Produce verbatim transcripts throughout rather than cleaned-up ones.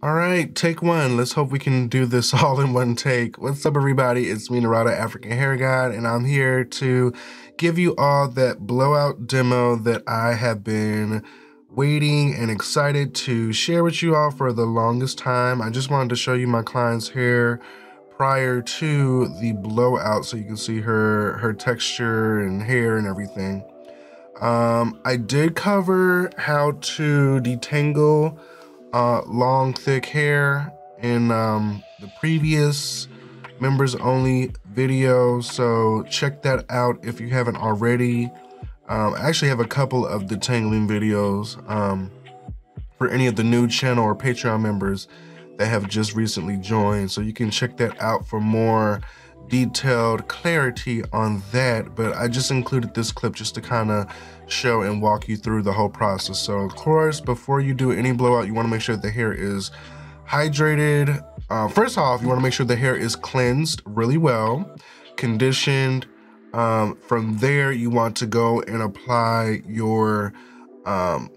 All right, take one. Let's hope we can do this all in one take. What's up, everybody? It's me, Narada, African Hair God, and I'm here to give you all that blowout demo that I have been waiting and excited to share with you all for the longest time. I just wanted to show you my client's hair prior to the blowout so you can see her, her texture and hair and everything. Um, I did cover how to detangle Uh, long thick hair in um, the previous members only video, so check that out if you haven't already. um, I actually have a couple of detangling videos um, for any of the new channel or Patreon members that have just recently joined, so you can check that out for more detailed clarity on that. But I just included this clip just to kind of show and walk you through the whole process. So of course, before you do any blowout, you want to make sure the hair is hydrated. Uh, first off, you want to make sure the hair is cleansed really well, conditioned. Um, from there, you want to go and apply your um,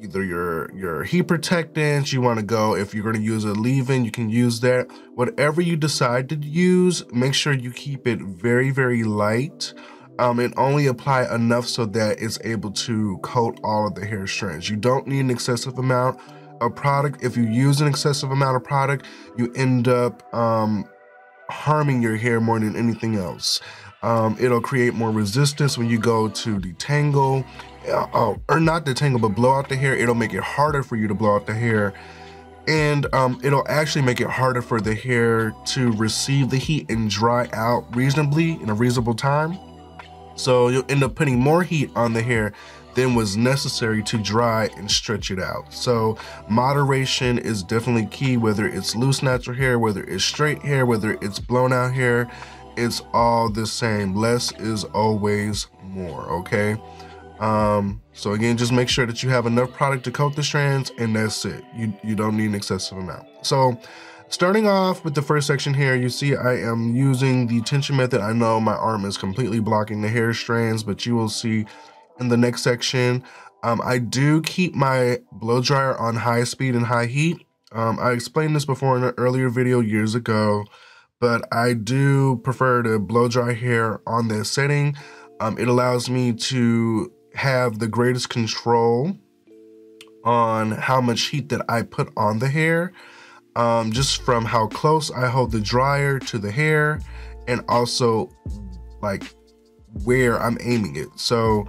either your your heat protectants. You want to go, if you're going to use a leave-in, you can use that. Whatever you decide to use, make sure you keep it very, very light, um, and only apply enough so that it's able to coat all of the hair strands. You don't need an excessive amount of product. If you use an excessive amount of product, you end up um, harming your hair more than anything else. Um, it'll create more resistance when you go to detangle. Oh, or not detangle, but blow out the hair. It'll make it harder for you to blow out the hair, and um, it'll actually make it harder for the hair to receive the heat and dry out reasonably in a reasonable time. So you'll end up putting more heat on the hair than was necessary to dry and stretch it out. So moderation is definitely key, whether it's loose natural hair, whether it's straight hair, whether it's blown out hair, it's all the same. Less is always more, okay? Um, so again, just make sure that you have enough product to coat the strands, and that's it. You, you don't need an excessive amount. So starting off with the first section here, you see I am using the tension method. I know my arm is completely blocking the hair strands, but you will see in the next section. Um, I do keep my blow dryer on high speed and high heat. Um, I explained this before in an earlier video years ago, but I do prefer to blow dry hair on this setting. Um, it allows me to have the greatest control on how much heat that I put on the hair, um, just from how close I hold the dryer to the hair, and also like where I'm aiming it. So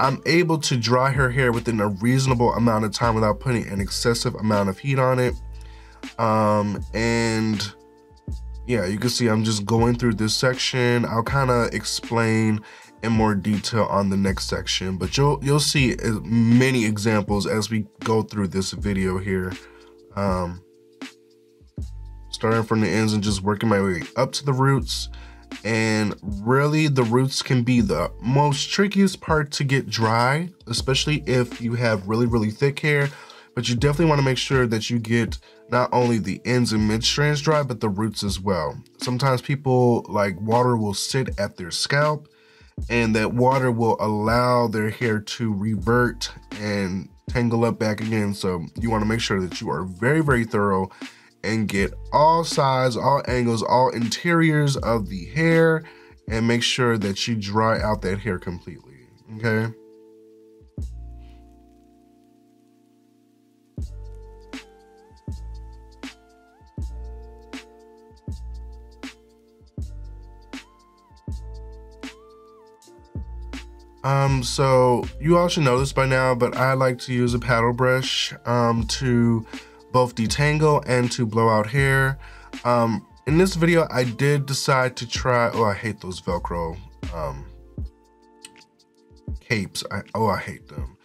I'm able to dry her hair within a reasonable amount of time without putting an excessive amount of heat on it. Um, and yeah, you can see I'm just going through this section. I'll kind of explain in more detail on the next section, but you'll you'll see as many examples as we go through this video here, um, starting from the ends and just working my way up to the roots. And really, the roots can be the most trickiest part to get dry, especially if you have really really thick hair. But you definitely want to make sure that you get not only the ends and mid strands dry, but the roots as well. Sometimes people, like, water will sit at their scalp, and that water will allow their hair to revert and tangle up back again. So you want to make sure that you are very, very thorough and get all sides, all angles, all interiors of the hair, and make sure that you dry out that hair completely, okay? Um, so you all should know this by now, but I like to use a paddle brush um, to both detangle and to blow out hair. Um, in this video, I did decide to try, oh, I hate those Velcro um, capes. I, oh, I hate them.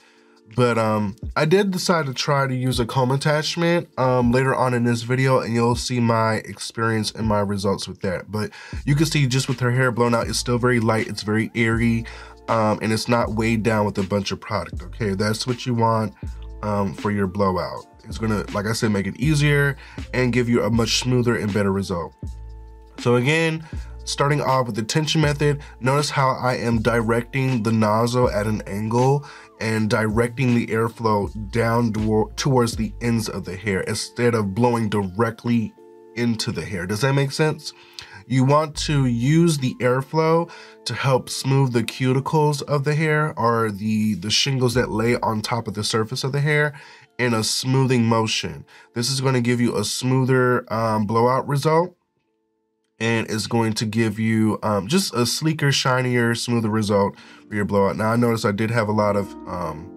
But um, I did decide to try to use a comb attachment um, later on in this video, and you'll see my experience and my results with that. But you can see just with her hair blown out, it's still very light, it's very airy. Um, and it's not weighed down with a bunch of product, okay? That's what you want um, for your blowout. It's gonna, like I said, make it easier and give you a much smoother and better result. So again, Starting off with the tension method, notice how I am directing the nozzle at an angle and directing the airflow down towards the ends of the hair instead of blowing directly into the hair. Does that make sense? You want to use the airflow to help smooth the cuticles of the hair, or the, the shingles that lay on top of the surface of the hair, in a smoothing motion. This is going to give you a smoother um, blowout result, and it's going to give you um, just a sleeker, shinier, smoother result for your blowout. Now, I noticed I did have a lot of um,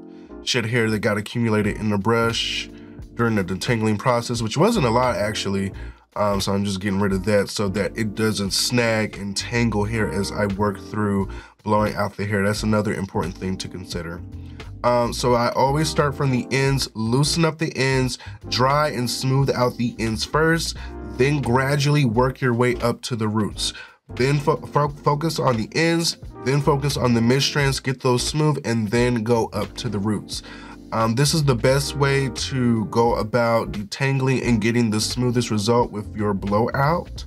shed hair that got accumulated in the brush during the detangling process, which wasn't a lot actually. Um, so I'm just getting rid of that so that it doesn't snag and tangle hair as I work through blowing out the hair. That's another important thing to consider. Um, so I always start from the ends, loosen up the ends, dry and smooth out the ends first, then gradually work your way up to the roots. Then fo fo focus on the ends, then focus on the mid strands, get those smooth, and then go up to the roots. Um, this is the best way to go about detangling and getting the smoothest result with your blowout,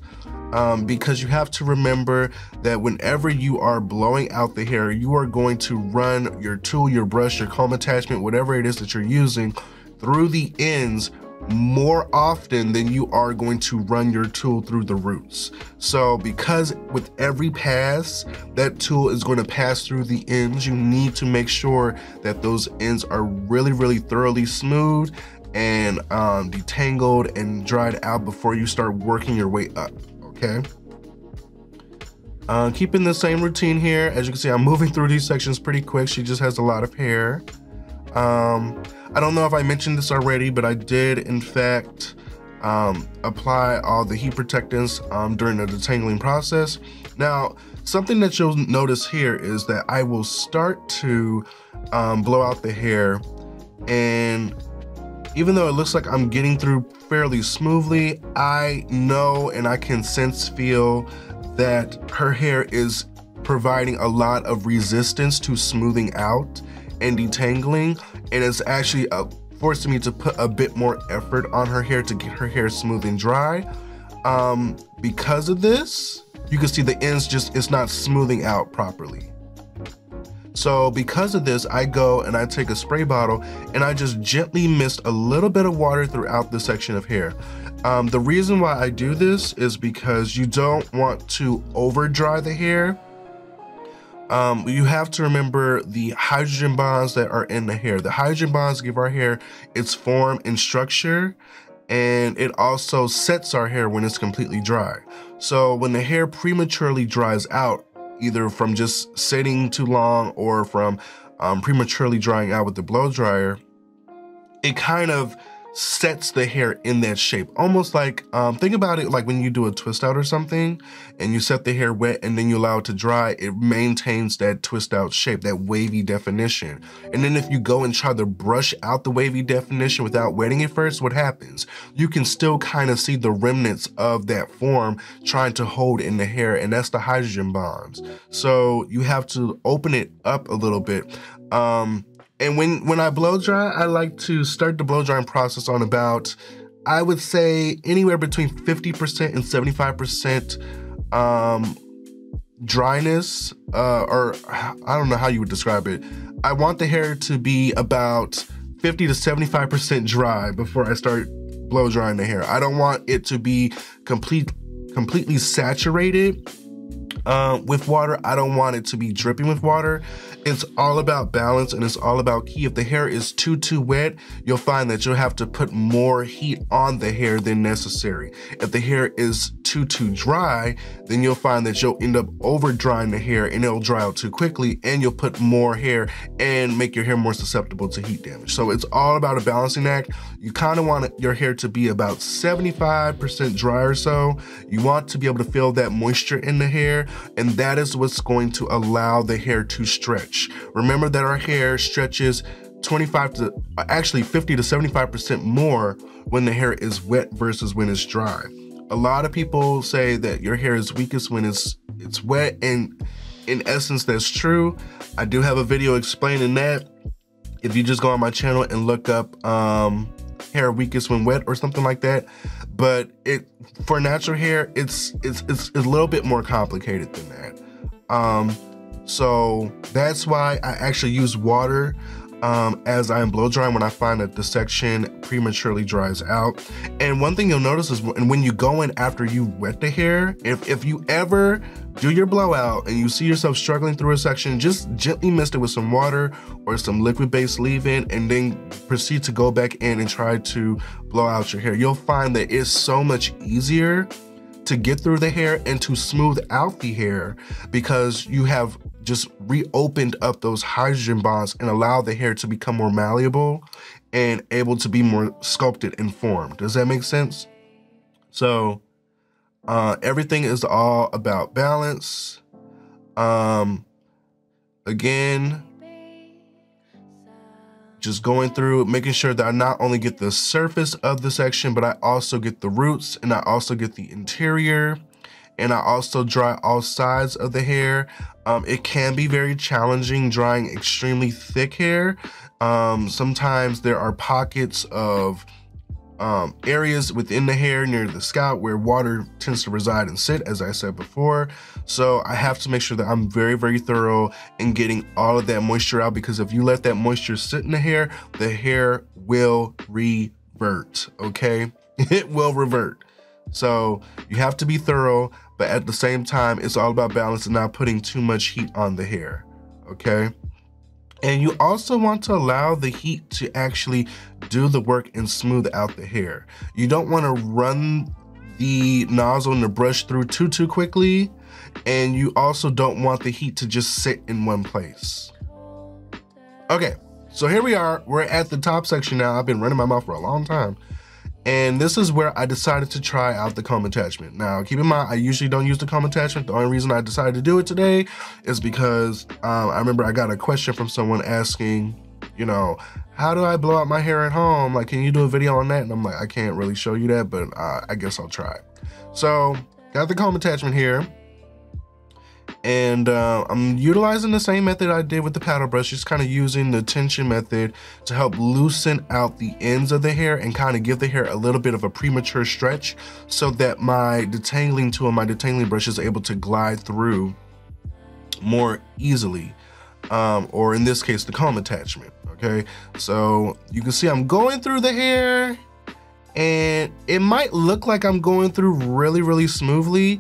um, because you have to remember that whenever you are blowing out the hair, you are going to run your tool, your brush, your comb attachment, whatever it is that you're using, through the ends more often than you are going to run your tool through the roots. So because with every pass, that tool is going to pass through the ends, you need to make sure that those ends are really, really thoroughly smooth and um, detangled and dried out before you start working your way up, okay? Uh, keeping the same routine here. As you can see, I'm moving through these sections pretty quick. She just has a lot of hair. Um, I don't know if I mentioned this already, but I did in fact um, apply all the heat protectants um, during the detangling process. Now, something that you'll notice here is that I will start to um, blow out the hair, and even though it looks like I'm getting through fairly smoothly, I know and I can sense, feel that her hair is providing a lot of resistance to smoothing out and detangling, and it's actually uh, forcing me to put a bit more effort on her hair to get her hair smooth and dry. Um, because of this, you can see the ends just, it's not smoothing out properly. So because of this, I go and I take a spray bottle and I just gently mist a little bit of water throughout the section of hair. Um, the reason why I do this is because you don't want to over dry the hair. Um, you have to remember the hydrogen bonds that are in the hair. The hydrogen bonds give our hair its form and structure, and it also sets our hair when it's completely dry. So when the hair prematurely dries out, either from just sitting too long or from um, prematurely drying out with the blow dryer, it kind of sets the hair in that shape. Almost like, um, think about it like when you do a twist out or something and you set the hair wet and then you allow it to dry, it maintains that twist out shape, that wavy definition. And then if you go and try to brush out the wavy definition without wetting it first, what happens? You can still kind of see the remnants of that form trying to hold in the hair, and that's the hydrogen bonds. So you have to open it up a little bit. Um, And when, when I blow dry, I like to start the blow drying process on about, I would say anywhere between fifty percent and seventy-five percent um, dryness, uh, or I don't know how you would describe it. I want the hair to be about fifty to seventy-five percent dry before I start blow drying the hair. I don't want it to be complete, completely saturated Uh, with water. I don't want it to be dripping with water. It's all about balance and it's all about key. If the hair is too, too wet, you'll find that you'll have to put more heat on the hair than necessary. If the hair is too, too dry, then you'll find that you'll end up over drying the hair and it'll dry out too quickly and you'll put more hair and make your hair more susceptible to heat damage. So it's all about a balancing act. You kind of want your hair to be about seventy-five percent dry or so. You want to be able to feel that moisture in the hair, and that is what's going to allow the hair to stretch. Remember that our hair stretches twenty-five to actually fifty to seventy-five percent more when the hair is wet versus when it's dry. A lot of people say that your hair is weakest when it's it's wet, and in essence that's true. I do have a video explaining that. If you just go on my channel and look up um, hair weakest when wet or something like that. But it for natural hair, it's it's it's, it's a little bit more complicated than that. Um, so that's why I actually use water um, as I am blow drying when I find that the section prematurely dries out. And one thing you'll notice is when you go in after you wet the hair, if, if you ever do your blowout and you see yourself struggling through a section, just gently mist it with some water or some liquid-based leave-in and then proceed to go back in and try to blow out your hair. You'll find that it's so much easier to get through the hair and to smooth out the hair because you have just reopened up those hydrogen bonds and allow the hair to become more malleable and able to be more sculpted and formed. Does that make sense? So uh, everything is all about balance. Um, again, just going through, making sure that I not only get the surface of the section, but I also get the roots and I also get the interior. And I also dry all sides of the hair. Um, it can be very challenging drying extremely thick hair. Um, sometimes there are pockets of um, areas within the hair near the scalp where water tends to reside and sit, as I said before. So I have to make sure that I'm very, very thorough in getting all of that moisture out, because if you let that moisture sit in the hair, the hair will revert, okay? It will revert. So you have to be thorough, but at the same time, it's all about balance and not putting too much heat on the hair, okay? And you also want to allow the heat to actually do the work and smooth out the hair. You don't want to run the nozzle and the brush through too, too quickly, and you also don't want the heat to just sit in one place. Okay, so here we are. We're at the top section now. I've been running my mouth for a long time. And this is where I decided to try out the comb attachment. Now, keep in mind, I usually don't use the comb attachment. The only reason I decided to do it today is because um, I remember I got a question from someone asking, you know, how do I blow out my hair at home? Like, can you do a video on that? And I'm like, I can't really show you that, but uh, I guess I'll try. So, got the comb attachment here. And uh, I'm utilizing the same method I did with the paddle brush, just kind of using the tension method to help loosen out the ends of the hair and kind of give the hair a little bit of a premature stretch so that my detangling tool, my detangling brush is able to glide through more easily, um, or in this case, the comb attachment, okay? So you can see I'm going through the hair and it might look like I'm going through really, really smoothly,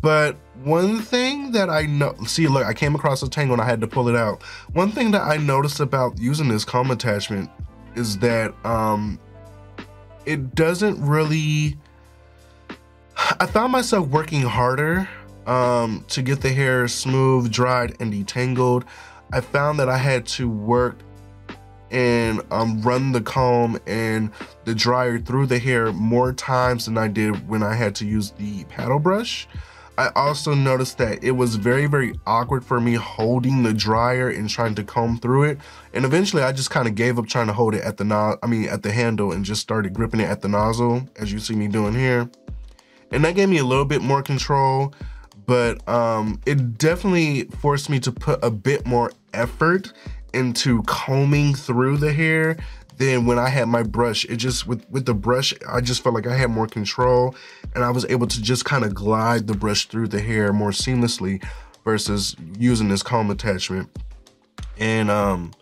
but one thing that I know, see, look, I came across a tangle and I had to pull it out. One thing that I noticed about using this comb attachment is that um, it doesn't really, I found myself working harder um, to get the hair smooth, dried, and detangled. I found that I had to work and um, run the comb and the dryer through the hair more times than I did when I had to use the paddle brush. I also noticed that it was very, very awkward for me holding the dryer and trying to comb through it. And eventually I just kind of gave up trying to hold it at the no- I mean, at the handle and just started gripping it at the nozzle, as you see me doing here. And that gave me a little bit more control, but um, it definitely forced me to put a bit more effort into combing through the hair than when I had my brush. It just, with, with the brush, I just felt like I had more control and I was able to just kind of glide the brush through the hair more seamlessly versus using this comb attachment. And um,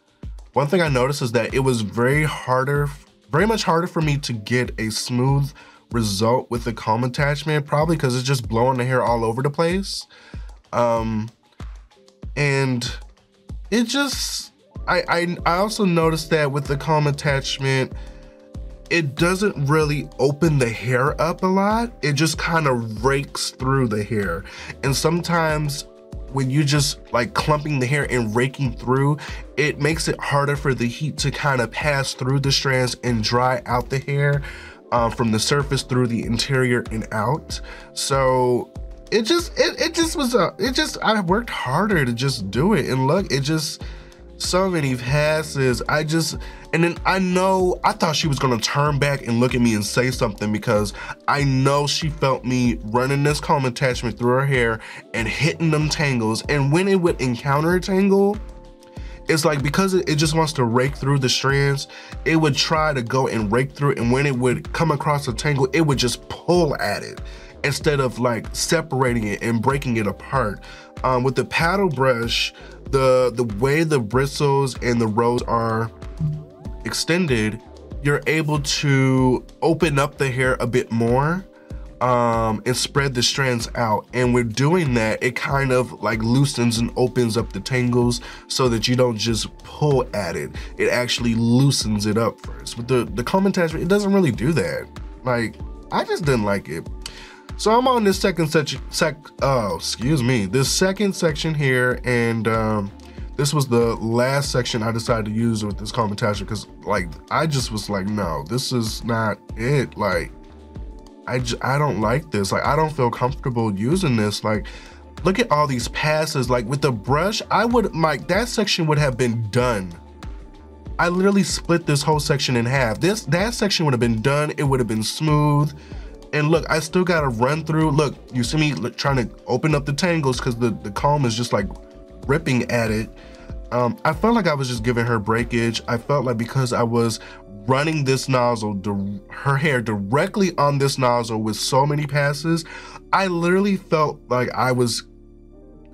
one thing I noticed is that it was very harder, very much harder for me to get a smooth result with the comb attachment, probably because it's just blowing the hair all over the place. Um, and it just, I, I, I also noticed that with the comb attachment, it doesn't really open the hair up a lot. It just kind of rakes through the hair. And sometimes when you just like clumping the hair and raking through, it makes it harder for the heat to kind of pass through the strands and dry out the hair uh, from the surface through the interior and out. So it just, it, it just was a, it just, I worked harder to just do it. And look, it just, so many passes. I just, and then I know, I thought she was gonna turn back and look at me and say something because I know she felt me running this comb attachment through her hair and hitting them tangles. And when it would encounter a tangle, it's like because it, it just wants to rake through the strands, it would try to go and rake through it, and when it would come across a tangle, it would just pull at it instead of like separating it and breaking it apart. Um, with the paddle brush, the, the way the bristles and the rows are extended, you're able to open up the hair a bit more um, and spread the strands out. And with doing that, it kind of like loosens and opens up the tangles so that you don't just pull at it. It actually loosens it up first. But the, the comb attachment, it doesn't really do that. Like, I just didn't like it. So I'm on this second section, sec, oh, excuse me, this second section here, and um, this was the last section I decided to use with this comb attachment because like, I just was like, no, this is not it. Like, I, j I don't like this. Like, I don't feel comfortable using this. Like, look at all these passes. Like with the brush, I would, like that section would have been done. I literally split this whole section in half. This, that section would have been done. It would have been smooth. And look, I still gotta run through. Look, you see me look, trying to open up the tangles because the, the comb is just like ripping at it. Um, I felt like I was just giving her breakage. I felt like because I was running this nozzle, her hair directly on this nozzle with so many passes, I literally felt like I was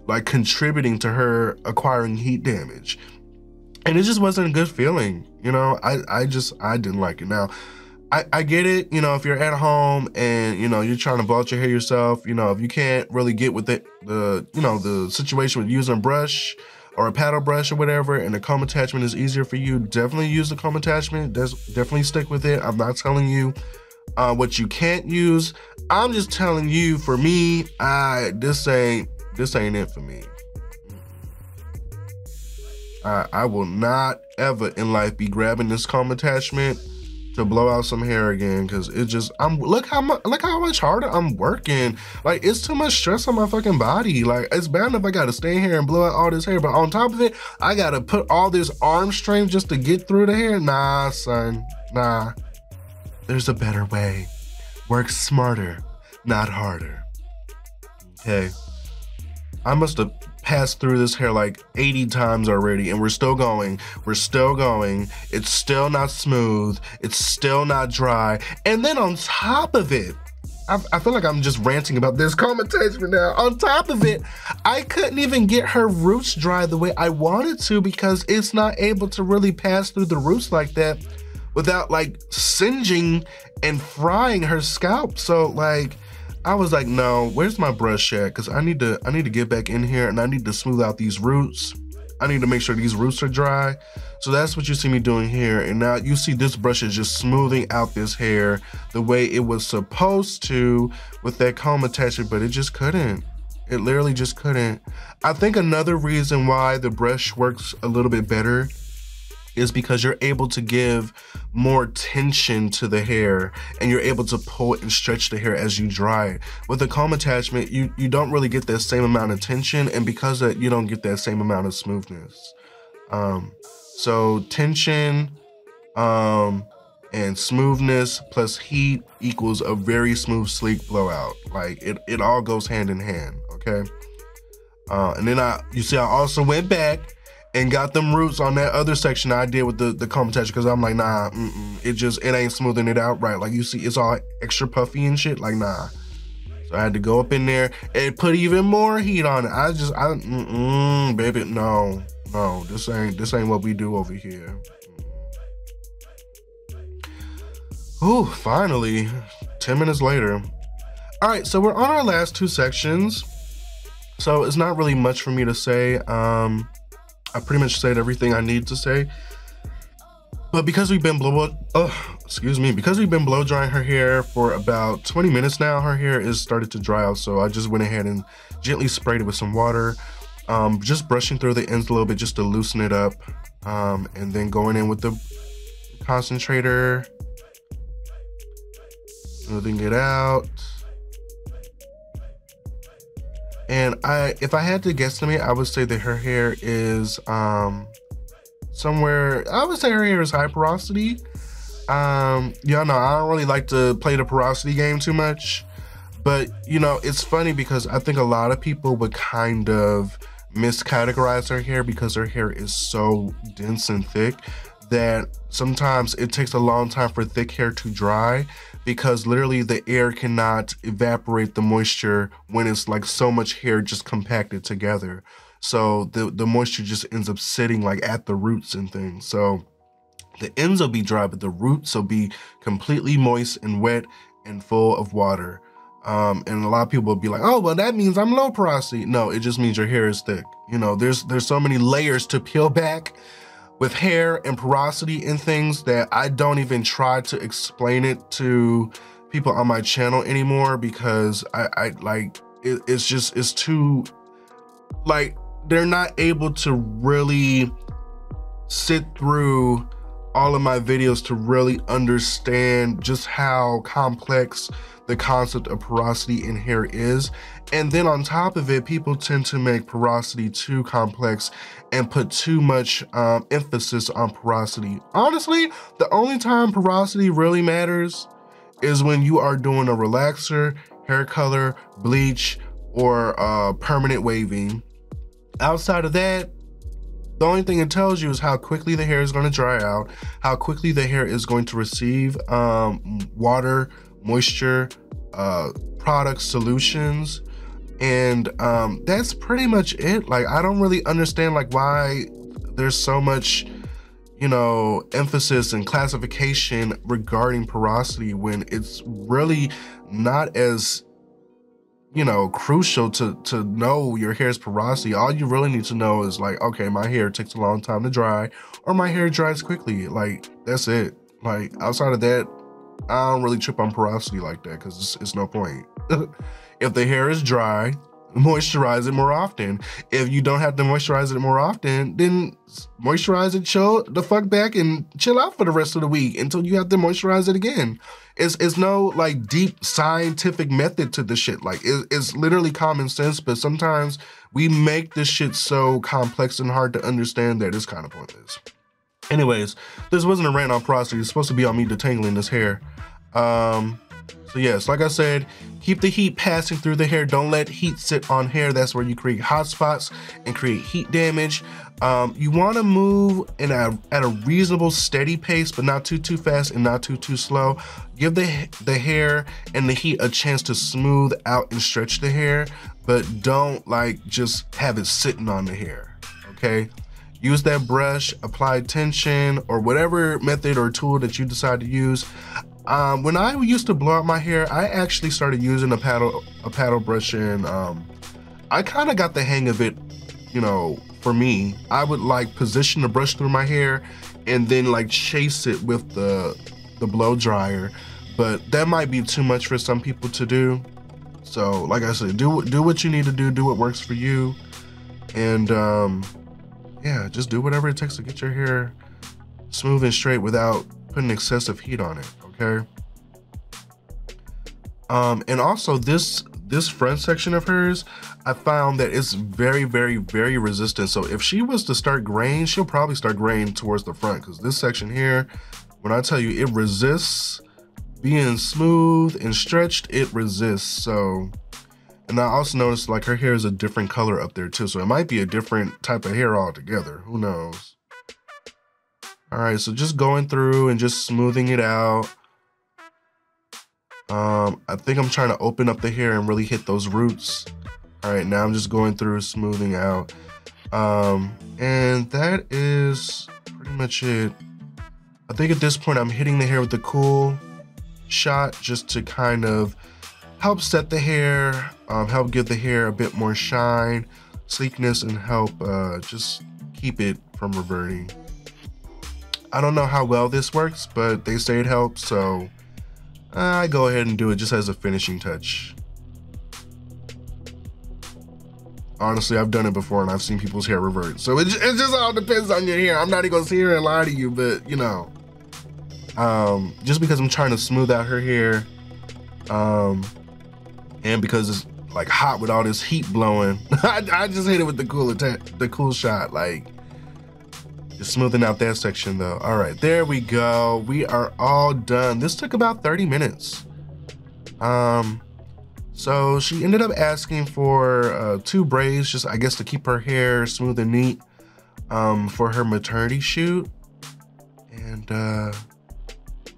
like contributing to her acquiring heat damage. And it just wasn't a good feeling. You know, I, I just, I didn't like it. Now, I, I get it, you know, if you're at home and, you know, you're trying to vault your hair yourself, you know, if you can't really get with the, the, you know, the situation with using a brush or a paddle brush or whatever, and the comb attachment is easier for you, definitely use the comb attachment. That's, definitely stick with it. I'm not telling you uh, what you can't use. I'm just telling you, for me, I, this ain't, this ain't it for me. I, I will not ever in life be grabbing this comb attachment to blow out some hair again, because it just, I'm look how much look how much harder I'm working. Like, it's too much stress on my fucking body. Like, it's bad enough I gotta stay here and blow out all this hair, but on top of it, I gotta put all this arm strength just to get through the hair. Nah, son, nah. There's a better way. Work smarter, not harder. Okay. I must have passed through this hair like eighty times already, and we're still going, we're still going. It's still not smooth, it's still not dry. And then on top of it, I, I feel like I'm just ranting about this comb attachment now. On top of it, I couldn't even get her roots dry the way I wanted to because it's not able to really pass through the roots like that without like singeing and frying her scalp. So like, I was like, no, where's my brush at? Because I need to I need to get back in here and I need to smooth out these roots. I need to make sure these roots are dry. So that's what you see me doing here. And now you see this brush is just smoothing out this hair the way it was supposed to with that comb attachment, but it just couldn't. It literally just couldn't. I think another reason why the brush works a little bit better is because you're able to give more tension to the hair and you're able to pull and stretch the hair as you dry it. With the comb attachment, you, you don't really get that same amount of tension, and because of that, you don't get that same amount of smoothness. Um, so tension um, and smoothness plus heat equals a very smooth, sleek blowout. Like it, it all goes hand in hand, okay? Uh, and then I, you see I also went back and got them roots on that other section I did with the, the comb attachment, because I'm like, nah, mm-mm, it just, it ain't smoothing it out right. Like you see, it's all extra puffy and shit, like nah. So I had to go up in there and put even more heat on it. I just, I, mm-mm, baby, no, no, this ain't, this ain't what we do over here. Ooh, finally, ten minutes later. All right, so we're on our last two sections. So it's not really much for me to say. Um, I pretty much said everything I need to say, but because we've been blow, oh, excuse me, because we've been blow drying her hair for about twenty minutes now, her hair is started to dry out. So I just went ahead and gently sprayed it with some water, um, just brushing through the ends a little bit just to loosen it up, um, and then going in with the concentrator, smoothing it out. And I, if I had to guesstimate, I would say that her hair is um, somewhere, I would say her hair is high porosity. Um, y'all know, I don't really like to play the porosity game too much, but you know, it's funny because I think a lot of people would kind of miscategorize her hair because her hair is so dense and thick that sometimes it takes a long time for thick hair to dry, because literally the air cannot evaporate the moisture when it's like so much hair just compacted together. So the, the moisture just ends up sitting like at the roots and things. So the ends will be dry, but the roots will be completely moist and wet and full of water. Um, and a lot of people will be like, oh, well, that means I'm low porosity. No, it just means your hair is thick. You know, there's there's so many layers to peel back with hair and porosity and things that I don't even try to explain it to people on my channel anymore, because I, I like, it, it's just, it's too, like, they're not able to really sit through all of my videos to really understand just how complex the concept of porosity in hair is. And then on top of it, people tend to make porosity too complex and put too much um, emphasis on porosity. Honestly, the only time porosity really matters is when you are doing a relaxer, hair color, bleach, or uh, permanent waving. Outside of that, the only thing it tells you is how quickly the hair is going to dry out, how quickly the hair is going to receive um, water, moisture, uh, product solutions. And um, that's pretty much it. Like, I don't really understand like why there's so much, you know, emphasis and classification regarding porosity when it's really not as, you know, crucial to to know your hair's porosity. All you really need to know is like, okay, my hair takes a long time to dry, or my hair dries quickly. Like, that's it. Like, outside of that, I don't really trip on porosity like that, because it's, it's no point. If the hair is dry, moisturize it more often. If you don't have to moisturize it more often, then moisturize it, chill the fuck back, and chill out for the rest of the week until you have to moisturize it again. It's, it's no like deep scientific method to this shit. Like, it, it's literally common sense, but sometimes we make this shit so complex and hard to understand that it's kind of pointless. Anyways, this wasn't a rant on porosity. It's supposed to be on me detangling this hair. Um, so yes, like I said, keep the heat passing through the hair. Don't let heat sit on hair. That's where you create hot spots and create heat damage. Um, you want to move in a, at a reasonable steady pace, but not too, too fast and not too, too slow. Give the, the hair and the heat a chance to smooth out and stretch the hair, but don't like just have it sitting on the hair, okay? Use that brush, apply tension, or whatever method or tool that you decide to use. Um, when I used to blow out my hair, I actually started using a paddle, a paddle brush, and um, I kind of got the hang of it, you know. For me, I would like position the brush through my hair and then like chase it with the, the blow dryer. But that might be too much for some people to do. So like I said, do, do what you need to do, do what works for you. And um, yeah, just do whatever it takes to get your hair smooth and straight without putting excessive heat on it, okay? Um, and also this, this front section of hers, I found that it's very, very, very resistant. So if she was to start graying, she'll probably start graying towards the front, because this section here, when I tell you it resists being smooth and stretched, it resists. So, and I also noticed like her hair is a different color up there too. So it might be a different type of hair altogether, who knows? All right, so just going through and just smoothing it out. Um, I think I'm trying to open up the hair and really hit those roots. All right, now I'm just going through smoothing out. Um, and that is pretty much it. I think at this point I'm hitting the hair with the cool shot just to kind of help set the hair, um, help give the hair a bit more shine, sleekness, and help uh, just keep it from reverting. I don't know how well this works, but they say it helps, so I go ahead and do it just as a finishing touch. Honestly, I've done it before and I've seen people's hair revert. So it, it just all depends on your hair. I'm not even gonna sit here and lie to you, but you know. Um, just because I'm trying to smooth out her hair, um, and because it's like hot with all this heat blowing, I, I just hit it with the cool attack, the cool shot. Like, just smoothing out that section though. All right, there we go. We are all done. This took about thirty minutes. Um, So she ended up asking for uh, two braids, just I guess to keep her hair smooth and neat um, for her maternity shoot. And uh,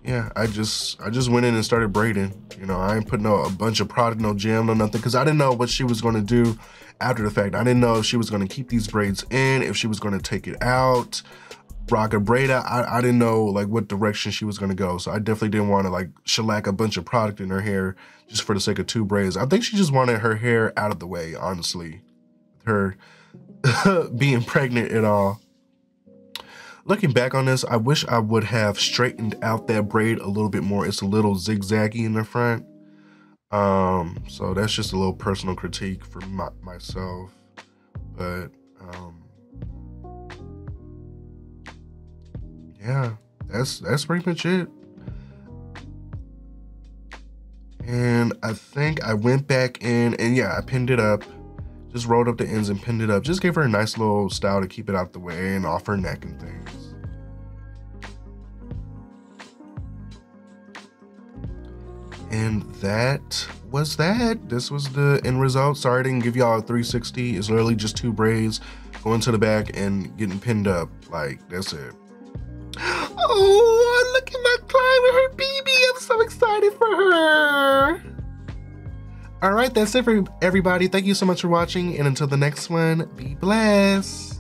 yeah, I just I just went in and started braiding. You know, I ain't put no a bunch of product, no gel, no nothing, because I didn't know what she was gonna do after the fact. I didn't know if she was gonna keep these braids in, if she was gonna take it out, rock a braid out. I, I didn't know like what direction she was gonna go. So I definitely didn't want to like shellac a bunch of product in her hair just for the sake of two braids. I think she just wanted her hair out of the way, honestly, her being pregnant and all. Looking back on this, I wish I would have straightened out that braid a little bit more. It's a little zigzaggy in the front. Um, so that's just a little personal critique for my, myself. But um, yeah, that's that's pretty much it. And I think I went back in and yeah, I pinned it up. Just rolled up the ends and pinned it up. Just gave her a nice little style to keep it out the way and off her neck and things. And that was that. This was the end result. Sorry I didn't give y'all a three sixty. It's literally just two braids going to the back and getting pinned up. Like, that's it. Oh, look at my client with her baby. I'm so excited for her. All right, that's it for everybody. Thank you so much for watching, and until the next one, be blessed.